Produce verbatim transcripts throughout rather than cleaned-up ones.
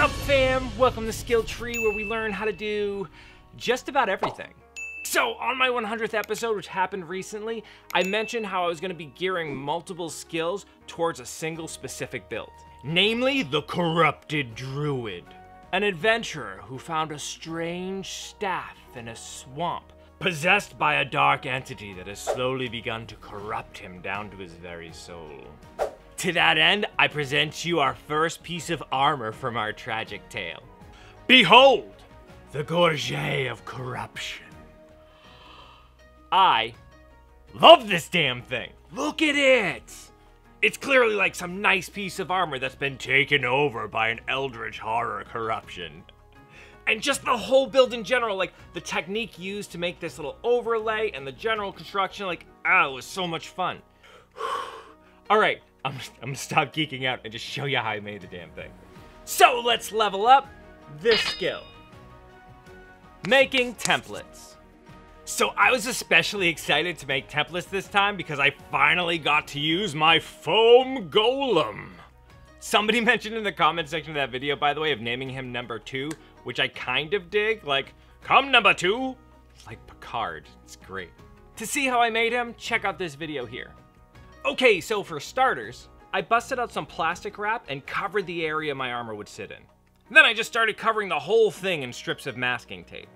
up, fam? Welcome to Skill Tree, where we learn how to do just about everything. So on my one hundredth episode, which happened recently, I mentioned how I was going to be gearing multiple skills towards a single specific build, namely the Corrupted Druid, an adventurer who found a strange staff in a swamp, possessed by a dark entity that has slowly begun to corrupt him down to his very soul. To that end, I present you our first piece of armor from our tragic tale. Behold, the Gorget of Corruption. I love this damn thing. Look at it. It's clearly like some nice piece of armor that's been taken over by an eldritch horror corruption. And just the whole build in general, like the technique used to make this little overlay and the general construction, like, ah, it was so much fun. All right, I'm, I'm gonna stop geeking out and just show you how I made the damn thing. So let's level up this skill. Making templates. So I was especially excited to make templates this time because I finally got to use my foam golem. Somebody mentioned in the comment section of that video, by the way, of naming him number two, which I kind of dig. Like, come number two. It's like Picard. It's great. To see how I made him, check out this video here. Okay, so for starters, I busted out some plastic wrap and covered the area my armor would sit in. Then I just started covering the whole thing in strips of masking tape.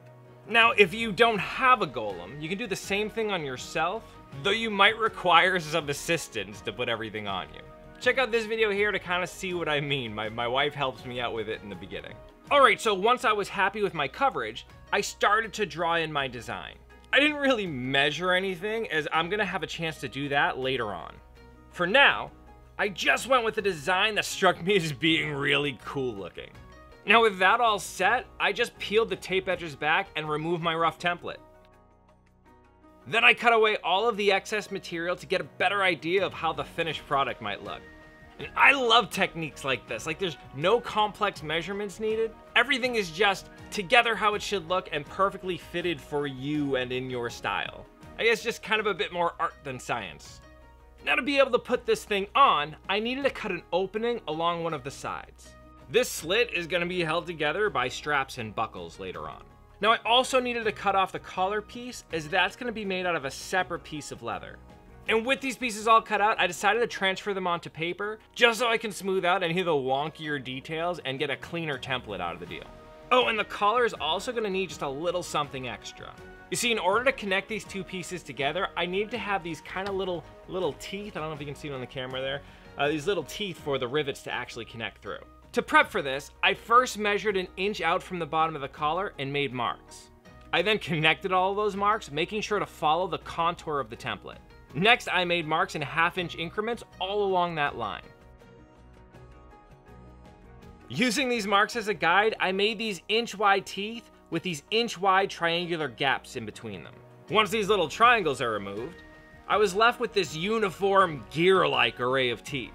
Now, if you don't have a golem, you can do the same thing on yourself, though you might require some assistance to put everything on you. Check out this video here to kind of see what I mean. My, my wife helps me out with it in the beginning. All right, so once I was happy with my coverage, I started to draw in my design. I didn't really measure anything, as I'm gonna have a chance to do that later on. For now, I just went with a design that struck me as being really cool looking. Now with that all set, I just peeled the tape edges back and removed my rough template. Then I cut away all of the excess material to get a better idea of how the finished product might look. And I love techniques like this. Like, there's no complex measurements needed. Everything is just together how it should look and perfectly fitted for you and in your style. I guess just kind of a bit more art than science. Now to be able to put this thing on, I needed to cut an opening along one of the sides. This slit is going to be held together by straps and buckles later on. Now I also needed to cut off the collar piece, as that's going to be made out of a separate piece of leather. And with these pieces all cut out, I decided to transfer them onto paper just so I can smooth out any of the wonkier details and get a cleaner template out of the deal. Oh, and the collar is also going to need just a little something extra. You see, in order to connect these two pieces together, I need to have these kind of little little teeth. I don't know if you can see it on the camera there. Uh, these little teeth for the rivets to actually connect through. To prep for this, I first measured an inch out from the bottom of the collar and made marks. I then connected all of those marks, making sure to follow the contour of the template. Next, I made marks in half-inch increments all along that line. Using these marks as a guide, I made these inch-wide teeth with these inch-wide triangular gaps in between them. Once these little triangles are removed, I was left with this uniform gear-like array of teeth.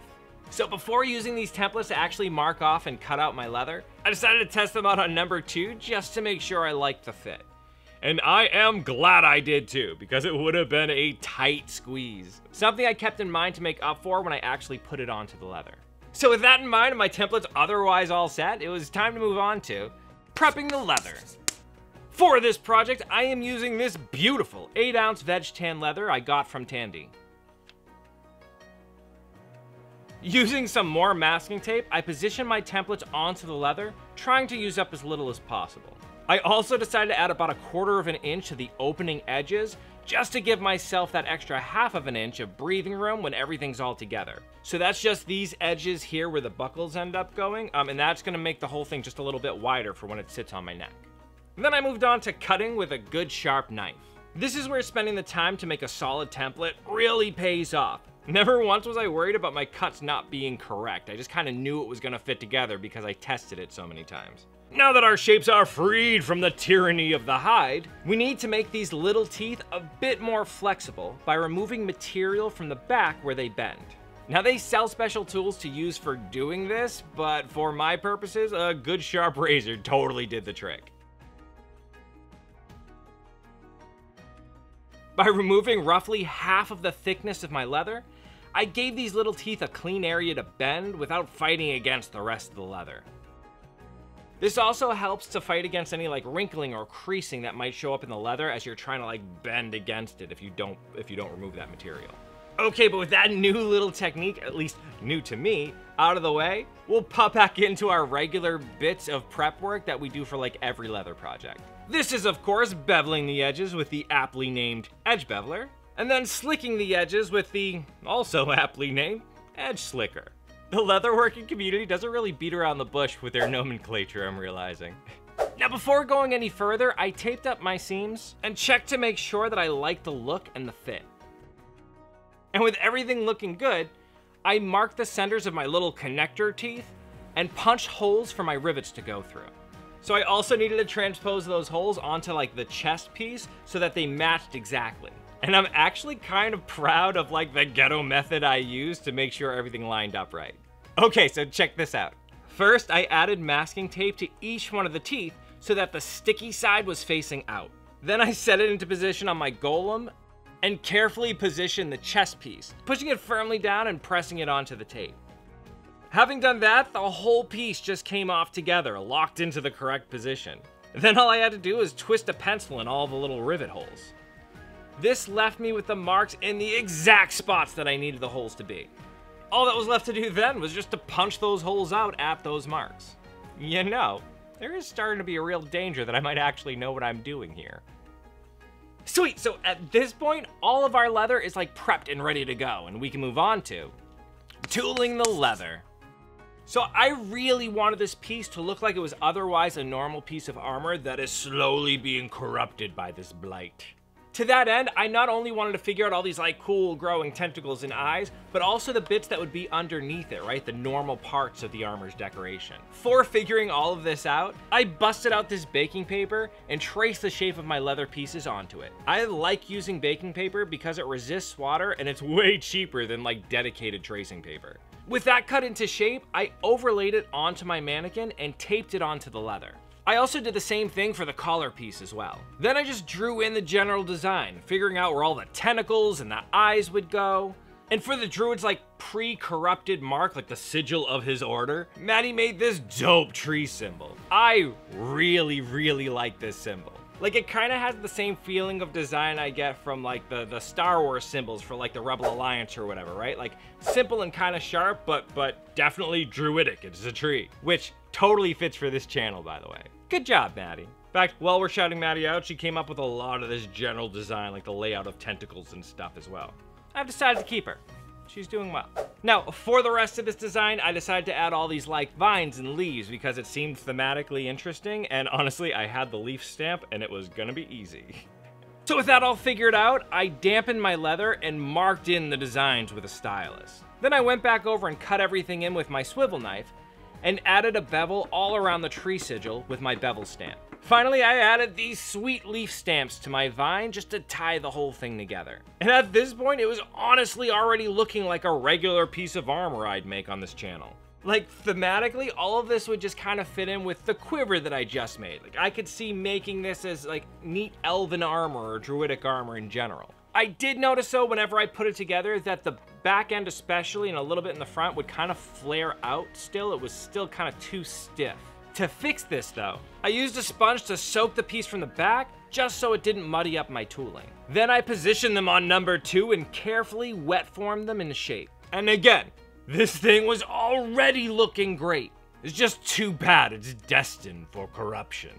So before using these templates to actually mark off and cut out my leather, I decided to test them out on number two just to make sure I liked the fit. And I am glad I did too, because it would have been a tight squeeze. Something I kept in mind to make up for when I actually put it onto the leather. So with that in mind and my templates otherwise all set, it was time to move on to prepping the leather. For this project, I am using this beautiful eight ounce veg tan leather I got from Tandy. Using some more masking tape, I positioned my templates onto the leather, trying to use up as little as possible. I also decided to add about a quarter of an inch to the opening edges, just to give myself that extra half of an inch of breathing room when everything's all together. So that's just these edges here where the buckles end up going, um, and that's gonna make the whole thing just a little bit wider for when it sits on my neck. And then I moved on to cutting with a good sharp knife. This is where spending the time to make a solid template really pays off. Never once was I worried about my cuts not being correct. I just kind of knew it was going to fit together because I tested it so many times. Now that our shapes are freed from the tyranny of the hide, we need to make these little teeth a bit more flexible by removing material from the back where they bend. Now they sell special tools to use for doing this, but for my purposes, a good sharp razor totally did the trick. By removing roughly half of the thickness of my leather, I gave these little teeth a clean area to bend without fighting against the rest of the leather. This also helps to fight against any like wrinkling or creasing that might show up in the leather as you're trying to like bend against it if you don't if you don't remove that material. Okay, but with that new little technique, at least new to me, out of the way, we'll pop back into our regular bits of prep work that we do for like every leather project. This is of course beveling the edges with the aptly named edge beveler, and then slicking the edges with the also aptly named edge slicker. The leatherworking community doesn't really beat around the bush with their nomenclature, I'm realizing. Now, before going any further, I taped up my seams and checked to make sure that I liked the look and the fit. And with everything looking good, I marked the centers of my little connector teeth and punched holes for my rivets to go through. So I also needed to transpose those holes onto like the chest piece so that they matched exactly. And I'm actually kind of proud of like the ghetto method I used to make sure everything lined up right. Okay, so check this out. First, I added masking tape to each one of the teeth so that the sticky side was facing out. Then I set it into position on my golem and carefully position the chest piece, pushing it firmly down and pressing it onto the tape. Having done that, the whole piece just came off together, locked into the correct position. Then all I had to do was twist a pencil in all the little rivet holes. This left me with the marks in the exact spots that I needed the holes to be. All that was left to do then was just to punch those holes out at those marks. You know, there is starting to be a real danger that I might actually know what I'm doing here. Sweet, so at this point, all of our leather is like prepped and ready to go, and we can move on to tooling the leather. So I really wanted this piece to look like it was otherwise a normal piece of armor that is slowly being corrupted by this blight. To that end, I not only wanted to figure out all these like cool growing tentacles and eyes, but also the bits that would be underneath it, right? The normal parts of the armor's decoration. For figuring all of this out, I busted out this baking paper and traced the shape of my leather pieces onto it. I like using baking paper because it resists water and it's way cheaper than like dedicated tracing paper. With that cut into shape, I overlaid it onto my mannequin and taped it onto the leather. I also did the same thing for the collar piece as well. Then I just drew in the general design, figuring out where all the tentacles and the eyes would go. And for the druid's like pre-corrupted mark, like the sigil of his order, Maddie made this dope tree symbol. I really, really like this symbol. Like it kind of has the same feeling of design I get from like the, the Star Wars symbols for like the Rebel Alliance or whatever, right? Like simple and kind of sharp, but, but definitely druidic. It's a tree, which totally fits for this channel, by the way. Good job, Maddie. In fact, while we're shouting Maddie out, she came up with a lot of this general design, like the layout of tentacles and stuff as well. I've decided to keep her. She's doing well. Now, for the rest of this design, I decided to add all these like vines and leaves because it seemed thematically interesting, and honestly, I had the leaf stamp and it was gonna be easy. So with that all figured out, I dampened my leather and marked in the designs with a stylus. Then I went back over and cut everything in with my swivel knife, and added a bevel all around the tree sigil with my bevel stamp. Finally, I added these sweet leaf stamps to my vine just to tie the whole thing together. And at this point, it was honestly already looking like a regular piece of armor I'd make on this channel. Like thematically, all of this would just kind of fit in with the quiver that I just made. Like I could see making this as like neat elven armor or druidic armor in general. I did notice though, whenever I put it together, that the back end especially and a little bit in the front would kind of flare out still. It was still kind of too stiff. To fix this though, I used a sponge to soak the piece from the back just so it didn't muddy up my tooling. Then I positioned them on number two and carefully wet formed them into shape. And again, this thing was already looking great. It's just too bad it's destined for corruption.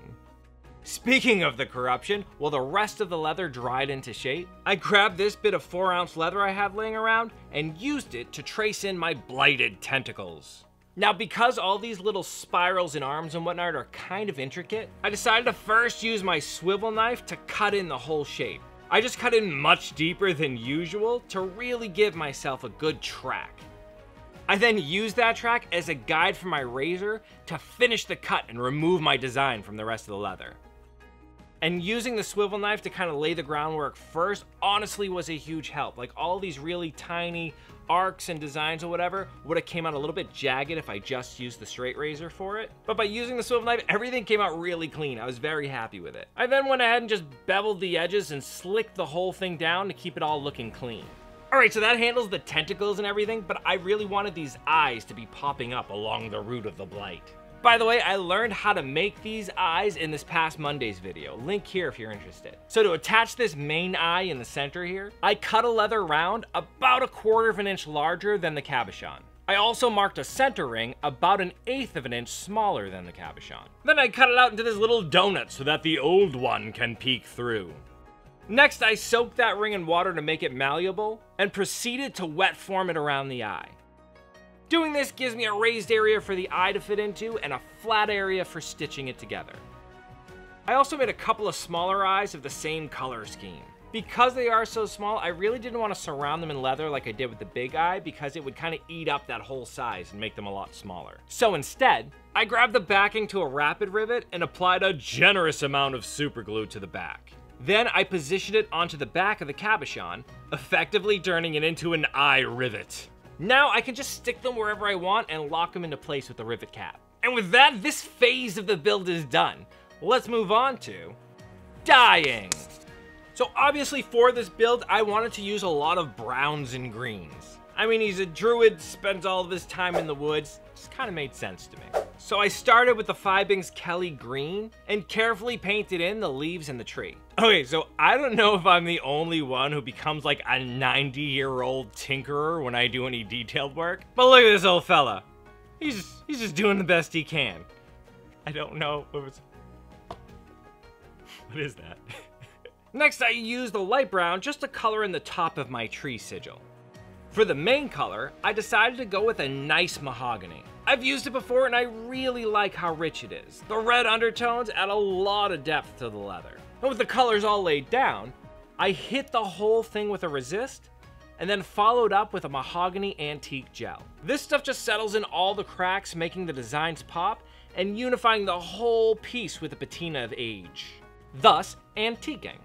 Speaking of the corruption, while the rest of the leather dried into shape, I grabbed this bit of four ounce leather I had laying around and used it to trace in my blighted tentacles. Now, because all these little spirals and arms and whatnot are kind of intricate, I decided to first use my swivel knife to cut in the whole shape. I just cut in much deeper than usual to really give myself a good track. I then used that track as a guide for my razor to finish the cut and remove my design from the rest of the leather. And using the swivel knife to kind of lay the groundwork first honestly was a huge help. Like all these really tiny arcs and designs or whatever would have came out a little bit jagged if I just used the straight razor for it. But by using the swivel knife, everything came out really clean. I was very happy with it. I then went ahead and just beveled the edges and slicked the whole thing down to keep it all looking clean. All right, so that handles the tentacles and everything, but I really wanted these eyes to be popping up along the root of the blight. By the way, I learned how to make these eyes in this past Monday's video. Link here if you're interested. So to attach this main eye in the center here, I cut a leather round about a quarter of an inch larger than the cabochon. I also marked a center ring about an eighth of an inch smaller than the cabochon. Then I cut it out into this little donut so that the old one can peek through. Next, I soaked that ring in water to make it malleable and proceeded to wet form it around the eye. Doing this gives me a raised area for the eye to fit into and a flat area for stitching it together. I also made a couple of smaller eyes of the same color scheme. Because they are so small, I really didn't want to surround them in leather like I did with the big eye because it would kind of eat up that whole size and make them a lot smaller. So instead, I grabbed the backing to a rapid rivet and applied a generous amount of super glue to the back. Then I positioned it onto the back of the cabochon, effectively turning it into an eye rivet. Now I can just stick them wherever I want and lock them into place with the rivet cap. And with that, this phase of the build is done. Let's move on to dyeing. So obviously for this build, I wanted to use a lot of browns and greens. I mean, he's a druid, spends all of his time in the woods. Just kind of made sense to me. So I started with the Fiebing's Kelly Green and carefully painted in the leaves and the tree. Okay, so I don't know if I'm the only one who becomes like a ninety-year-old tinkerer when I do any detailed work, but look at this old fella. He's just, he's just doing the best he can. I don't know what was... What is that? Next, I used a light brown just to color in the top of my tree sigil. For the main color, I decided to go with a nice mahogany. I've used it before and I really like how rich it is. The red undertones add a lot of depth to the leather. And with the colors all laid down, I hit the whole thing with a resist and then followed up with a mahogany antique gel. This stuff just settles in all the cracks, making the designs pop and unifying the whole piece with a patina of age, thus antiquing.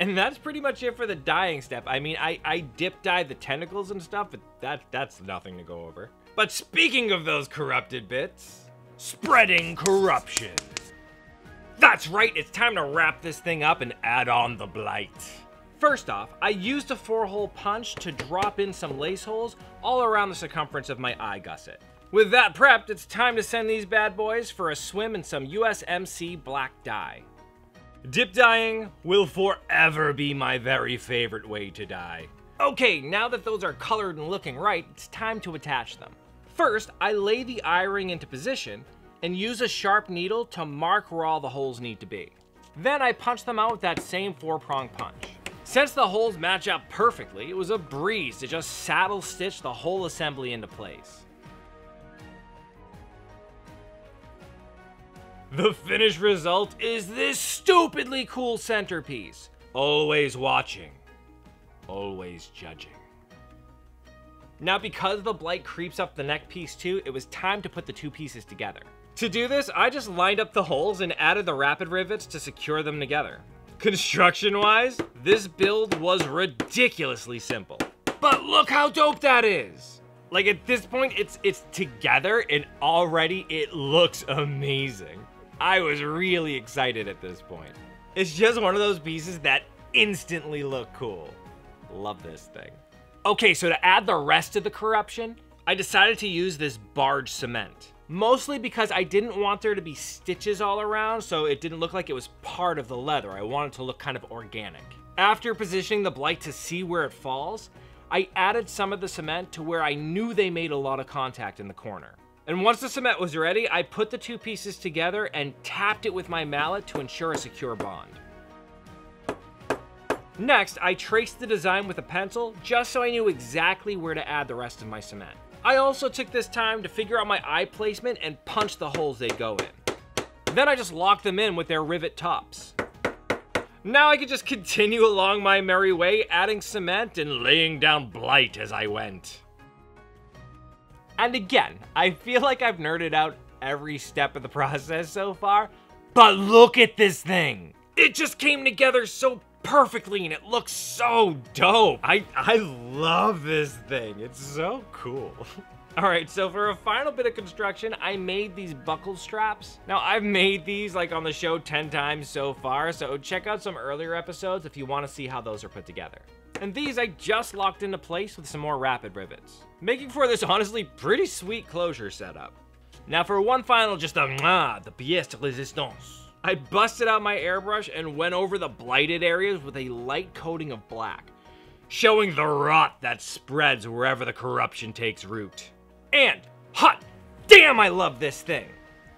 And that's pretty much it for the dyeing step. I mean, I, I dip dye the tentacles and stuff, but that, that's nothing to go over. But speaking of those corrupted bits, spreading corruption. That's right, it's time to wrap this thing up and add on the blight. First off, I used a four-hole punch to drop in some lace holes all around the circumference of my eye gusset. With that prepped, it's time to send these bad boys for a swim in some U S M C black dye. Dip dyeing will forever be my very favorite way to dye. Okay, now that those are colored and looking right, it's time to attach them. First, I lay the eye ring into position and use a sharp needle to mark where all the holes need to be. Then I punch them out with that same four-prong punch. Since the holes match up perfectly, it was a breeze to just saddle stitch the whole assembly into place. The finished result is this stupidly cool centerpiece. Always watching, always judging. Now, because the blight creeps up the neck piece too, it was time to put the two pieces together. To do this, I just lined up the holes and added the rapid rivets to secure them together. Construction-wise, this build was ridiculously simple. But look how dope that is! Like, at this point, it's, it's together and already it looks amazing. I was really excited at this point. It's just one of those pieces that instantly look cool. Love this thing. Okay, so to add the rest of the corruption, I decided to use this barge cement. Mostly because I didn't want there to be stitches all around, so it didn't look like it was part of the leather. I wanted to look kind of organic. After positioning the blight to see where it falls, I added some of the cement to where I knew they made a lot of contact in the corner. And once the cement was ready, I put the two pieces together and tapped it with my mallet to ensure a secure bond. Next, I traced the design with a pencil just so I knew exactly where to add the rest of my cement. I also took this time to figure out my eye placement and punch the holes they go in. Then I just locked them in with their rivet tops. Now I could just continue along my merry way, adding cement and laying down blight as I went. And again, I feel like I've nerded out every step of the process so far, but look at this thing. It just came together so perfectly and it looks so dope. I, I love this thing. It's so cool. All right, so for a final bit of construction, I made these buckle straps. Now, I've made these like on the show ten times so far, so check out some earlier episodes if you want to see how those are put together. And these I just locked into place with some more rapid rivets, making for this honestly pretty sweet closure setup. Now for one final, just a mwah, the pièce de résistance. I busted out my airbrush and went over the blighted areas with a light coating of black, showing the rot that spreads wherever the corruption takes root. And, hot damn, I love this thing!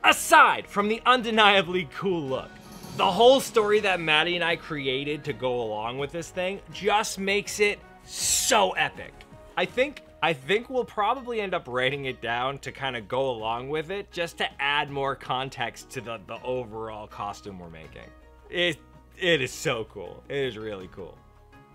Aside from the undeniably cool look, the whole story that Maddie and I created to go along with this thing just makes it so epic. I think I think we'll probably end up writing it down to kind of go along with it, just to add more context to the, the overall costume we're making. It, it is so cool. It is really cool.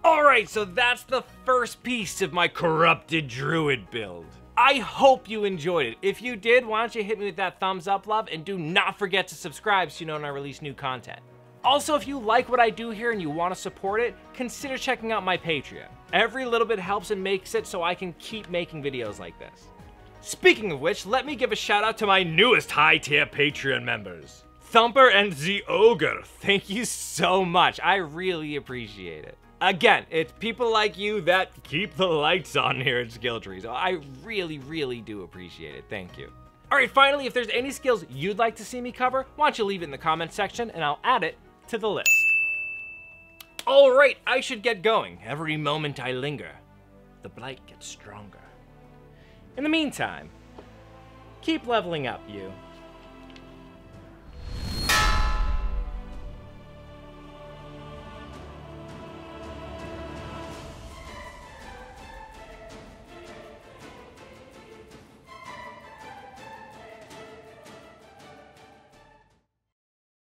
All right, so that's the first piece of my Corrupted Druid build. I hope you enjoyed it. If you did, why don't you hit me with that thumbs up, love, and do not forget to subscribe so you know when I release new content. Also, if you like what I do here and you want to support it, consider checking out my Patreon. Every little bit helps and makes it so I can keep making videos like this. Speaking of which, let me give a shout out to my newest high-tier Patreon members, Thumper and the Ogre. Thank you so much. I really appreciate it. Again, it's people like you that keep the lights on here at Skill Tree, so I really, really do appreciate it. Thank you. All right, finally, if there's any skills you'd like to see me cover, why don't you leave it in the comment section, and I'll add it to the list. All right, I should get going. Every moment I linger, the blight gets stronger. In the meantime, keep leveling up, you.